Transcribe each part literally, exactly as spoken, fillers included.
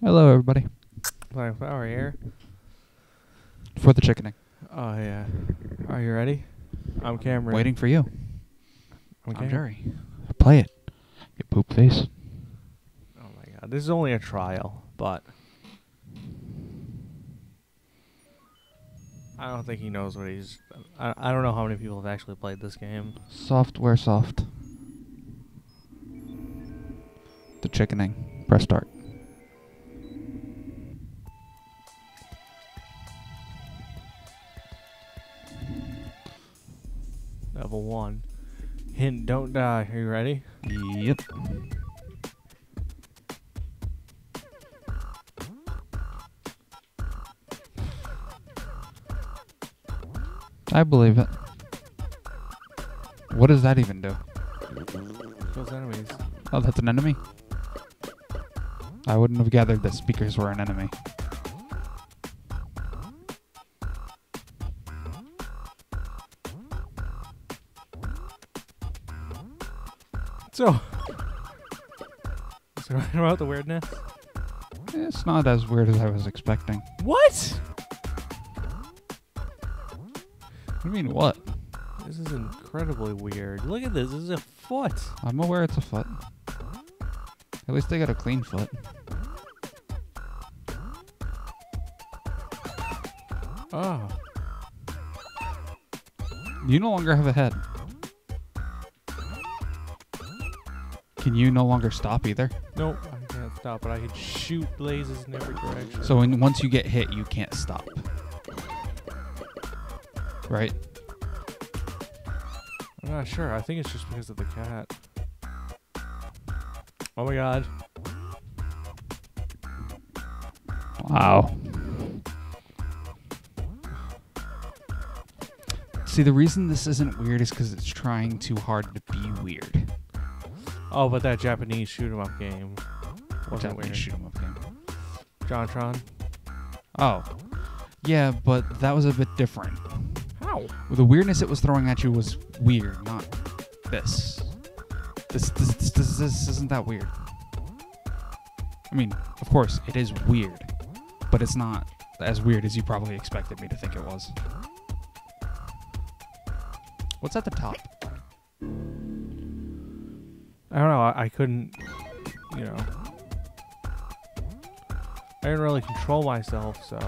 Hello, everybody. Black Power here. For the Chickening. Oh, yeah. Are you ready? I'm Cameron. Waiting for you. I'm, I'm Jerry. Play it. You poop face. Oh, my God. This is only a trial, but I don't think he knows what he's... I, I don't know how many people have actually played this game. Software soft. The Chickening. Press start. Level one. Hint, don't die. Are you ready? Yep. I believe it. What does that even do? Those enemies. Oh, that's an enemy? I wouldn't have gathered that speakers were an enemy. So, is it right about the weirdness? It's not as weird as I was expecting. What? What do you mean, what? This is incredibly weird. Look at this. This is a foot. I'm aware it's a foot. At least they got a clean foot. Oh. You no longer have a head. Can you no longer stop either? Nope, I can't stop, but I can shoot blazes in every direction. So when, once you get hit, you can't stop. Right? I'm not sure. I think it's just because of the cat. Oh my God. Wow. See, the reason this isn't weird is because it's trying too hard to be weird. Oh, but that Japanese shoot 'em up game wasn't Japanese weird. Shoot 'em up game. JonTron. Oh, yeah, but that was a bit different. How? The weirdness it was throwing at you was weird, not this. This this this this, this isn't that weird. I mean, of course it is weird, but it's not as weird as you probably expected me to think it was. What's at the top? I don't know, I, I couldn't, you know, I didn't really control myself, so.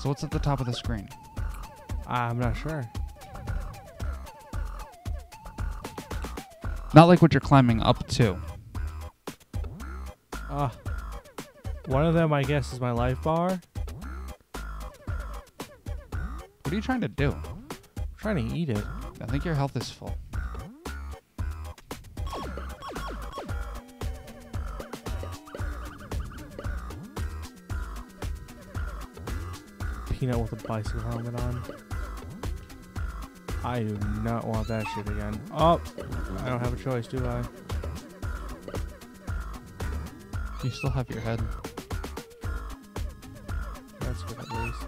So what's at the top of the screen? I'm not sure. Not like what you're climbing up to. Uh, one of them, I guess, is my life bar. What are you trying to do? I'm trying to eat it. I think your health is full. Peanut with a bicycle helmet on. I do not want that shit again. Oh, I don't have a choice, do I? You still have your head. That's good, at least.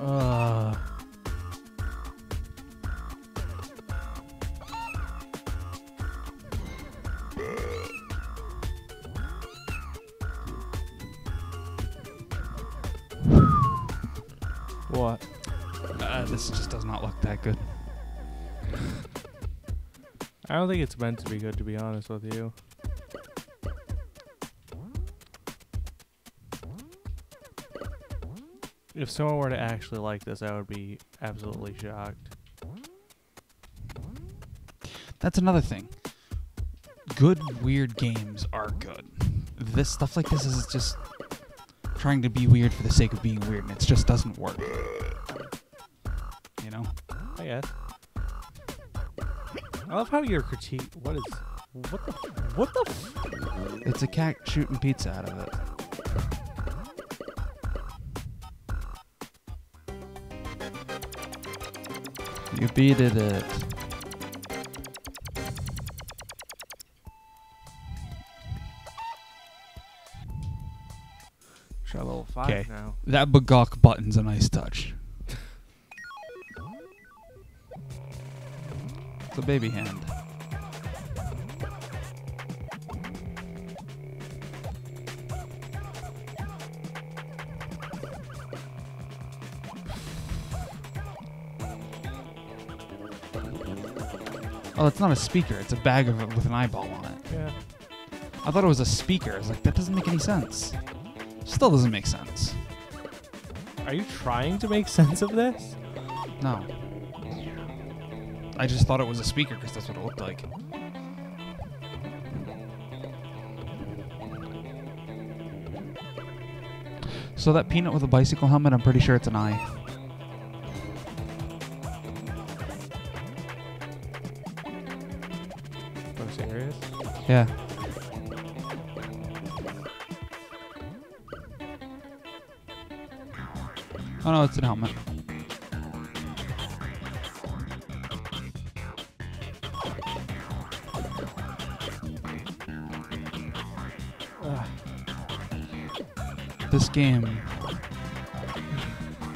Ugh. What? Uh, this just does not look that good. I don't think it's meant to be good, to be honest with you. If someone were to actually like this, I would be absolutely shocked. That's another thing. Good, weird games are good. This stuff like this is just trying to be weird for the sake of being weird, and it just doesn't work. You know? I guess. I love how your critique. What is? What the? What the? F it's a cat shooting pizza out of it. You beat it. It. Try level five Kay. Now. That Bagok button's a nice touch. It's a baby hand. Oh, it's not a speaker. It's a bag of it with an eyeball on it. Yeah. I thought it was a speaker. I was like, that doesn't make any sense. Still doesn't make sense. Are you trying to make sense of this? No. I just thought it was a speaker because that's what it looked like. So that peanut with a bicycle helmet, I'm pretty sure it's an eye. Are you serious? Yeah. Oh no, it's an helmet. Ugh. This game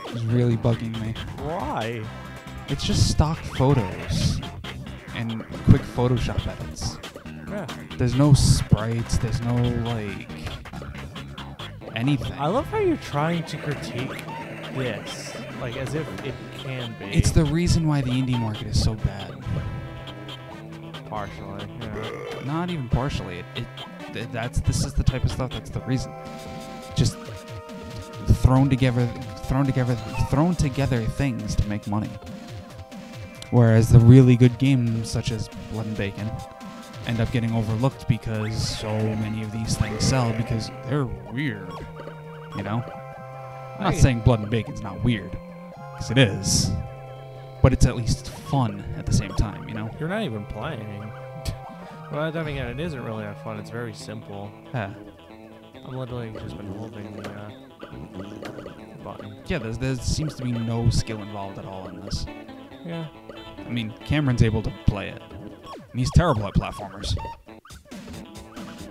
is really bugging me. Why? It's just stock photos and quick Photoshop edits. Yeah. There's no sprites, there's no like anything. I love how you're trying to critique this, like as if it can be. It's the reason why the indie market is so bad. Partially, yeah. Not even partially. It, it th that's this is the type of stuff that's the reason. Just thrown together, thrown together, thrown together things to make money. Whereas the really good games, such as Blood and Bacon, end up getting overlooked because so many of these things sell because they're weird. You know. I'm not saying Blood and Bacon's not weird, because it is, but it's at least fun at the same time, you know? You're not even playing. Well, I mean, it isn't really that fun. It's very simple. Yeah. I'm literally just been holding the uh, button. Yeah, there's, there seems to be no skill involved at all in this. Yeah. I mean, Cameron's able to play it, and he's terrible at platformers.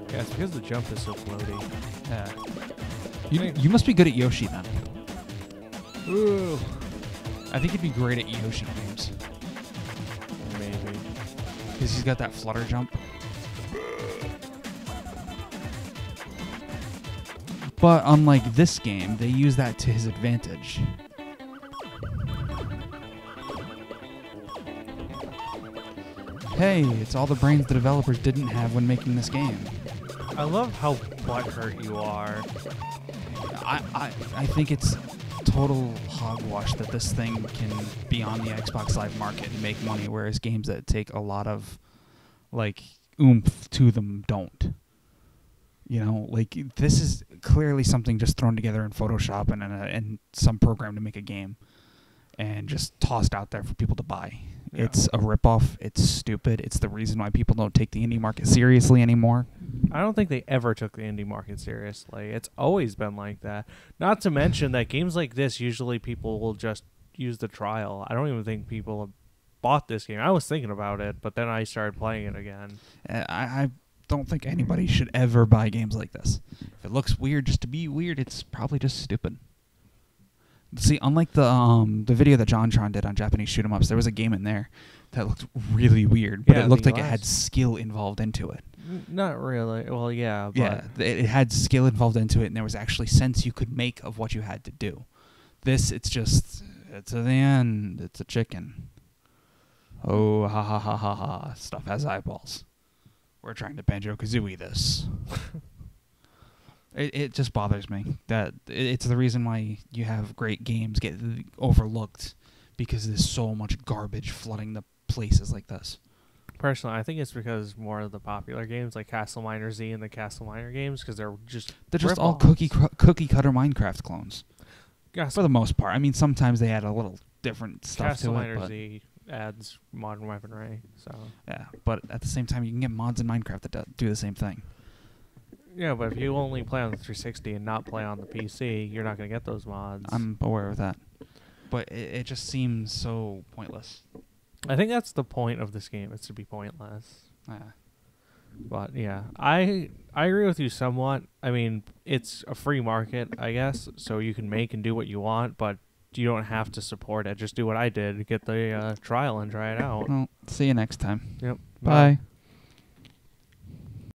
Yeah, it's because the jump is so floaty. Yeah. You, you must be good at Yoshi, then. Ooh. I think he'd be great at Yoshi games. Maybe. Because he's got that flutter jump. But unlike this game, they use that to his advantage. Hey, it's all the brains the developers didn't have when making this game. I love how butthurt you are. I, I, I think it's total hogwash that this thing can be on the Xbox Live market and make money, whereas games that take a lot of, like, oomph to them don't. You know, like, this is clearly something just thrown together in Photoshop and, in a, and some program to make a game and just tossed out there for people to buy. Yeah. It's a ripoff. It's stupid. It's the reason why people don't take the indie market seriously anymore. I don't think they ever took the indie market seriously. It's always been like that. Not to mention that games like this, usually people will just use the trial. I don't even think people have bought this game. I was thinking about it, but then I started playing it again. Uh, I, I don't think anybody should ever buy games like this. If it looks weird just to be weird, it's probably just stupid. See, unlike the um the video that JonTron did on Japanese shoot 'em ups, there was a game in there that looked really weird, but yeah, it looked like it had skill involved into it. Not really. Well, yeah. But yeah, it, it had skill involved into it, and there was actually sense you could make of what you had to do. This, it's just, it's at the end. It's a chicken. Oh, ha ha ha ha ha! Stuff has eyeballs. We're trying to Banjo-Kazooie this. It, it just bothers me that it's the reason why you have great games get overlooked because there's so much garbage flooding the places like this. Personally, I think it's because more of the popular games like Castle Miner Z and the Castle Miner games, because they're just they're just all cookie cr cookie cutter Minecraft clones. Yes. For the most part, I mean, sometimes they add a little different stuff Castle to Miner it. Castle Miner Z adds modern weaponry, so yeah. But at the same time, you can get mods in Minecraft that do the same thing. Yeah, but if you only play on the three sixty and not play on the P C, you're not going to get those mods. I'm aware of that, but it, it just seems so pointless. I think that's the point of this game. It's to be pointless. Yeah. But yeah, I I agree with you somewhat. I mean, it's a free market, I guess, so you can make and do what you want, but you don't have to support it. Just do what I did. Get the uh, trial and try it out. Well, see you next time. Yep. Bye. Bye.